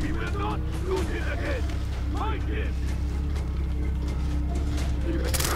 We will not do this again. Find him.